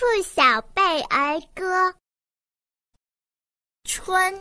《兔小贝儿歌》春。